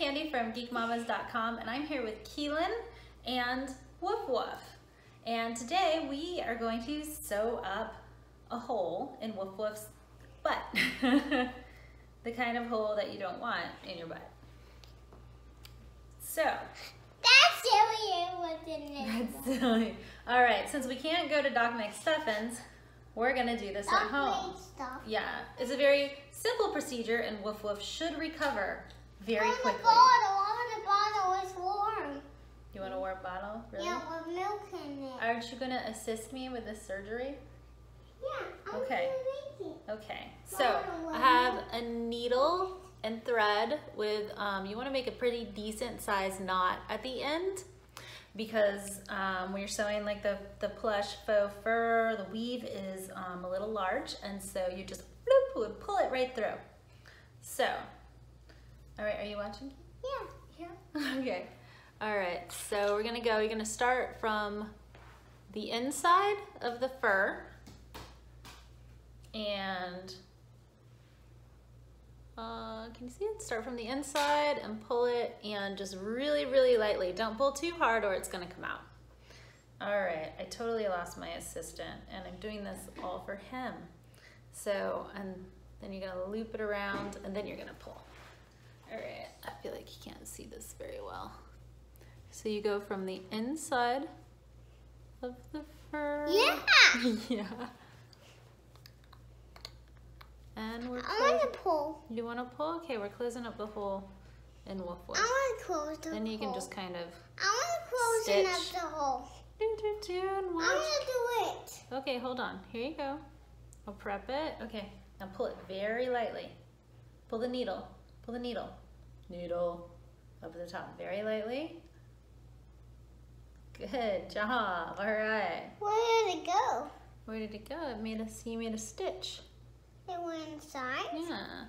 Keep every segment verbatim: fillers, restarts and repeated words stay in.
Candy from Geek Mamas dot com, and I'm here with Keelan and Woof Woof. And today we are going to sew up a hole in Woof Woof's butt. The kind of hole that you don't want in your butt. So. That's silly, it wasn't it? That's silly. All right, since we can't go to Doc McStuffins, we're gonna do this Doc at home. Yeah, it's a very simple procedure, and Woof Woof should recover very I quickly. I want a bottle, I want a bottle, it's warm. You want a warm bottle, really? Yeah, with milk in it. Aren't you gonna assist me with this surgery? Yeah, I'm okay. gonna make it. Okay, so I have a needle and thread with, um, you wanna make a pretty decent size knot at the end, because um, when you're sewing like the, the plush faux fur, the weave is um, a little large, and so you just bloop, would pull it right through. So, all right, are you watching? Yeah. Yeah. Okay. All right, so we're gonna go, you're gonna start from the inside of the fur, and Uh, can you see it? Start from the inside and pull it, and just really, really lightly. Don't pull too hard or it's gonna come out. All right, I totally lost my assistant, and I'm doing this all for him. So, and then you're gonna loop it around, and then you're gonna pull. All right, I feel like you can't see this very well. So you go from the inside of the fur. Yeah! Yeah. And we're I want to pull. You want to pull? Okay, we're closing up the hole in Woof Woof. I want to close the hole. Then you can hole. just kind of I want to close stitch. up the hole. Do, do, do, and watch. I want to do it. Okay, hold on. Here you go. I'll prep it. Okay, now pull it very lightly. Pull the needle. Pull the needle. Needle over the top very lightly. Good job. All right. Where did it go? Where did it go? It made a, you made a stitch. It went inside? Yeah.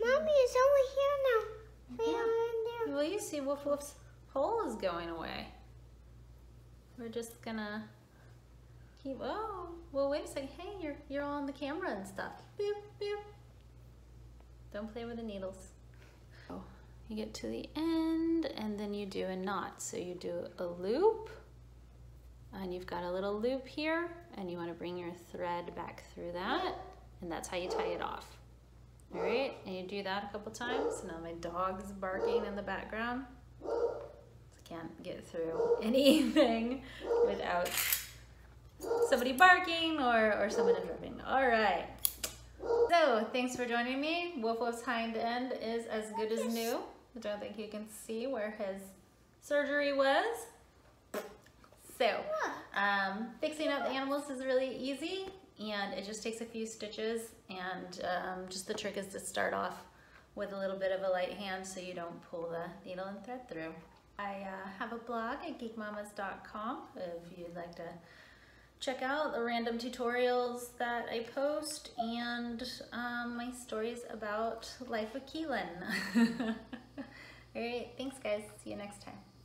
Mommy, it's over here now. Right yeah. over there. Well, you see Woof Woof's hole is going away. We're just gonna keep, oh, well, wait a second. Hey, you're, you're all on the camera and stuff. Boop, boop. Don't play with the needles. Oh, you get to the end, and then you do a knot. So you do a loop, and you've got a little loop here, and you wanna bring your thread back through that. And that's how you tie it off. All right, and you do that a couple times. Now my dog's barking in the background. I can't get through anything without somebody barking or, or someone interrupting. All right, so thanks for joining me. Woof Woof's hind end is as good as new. I don't think you can see where his surgery was. So um, fixing up the animals is really easy. And it just takes a few stitches, and um, just the trick is to start off with a little bit of a light hand so you don't pull the needle and thread through. I uh, have a blog at Geek Mamas dot com if you'd like to check out the random tutorials that I post, and um, my stories about life with Keelan. All right, thanks guys, see you next time.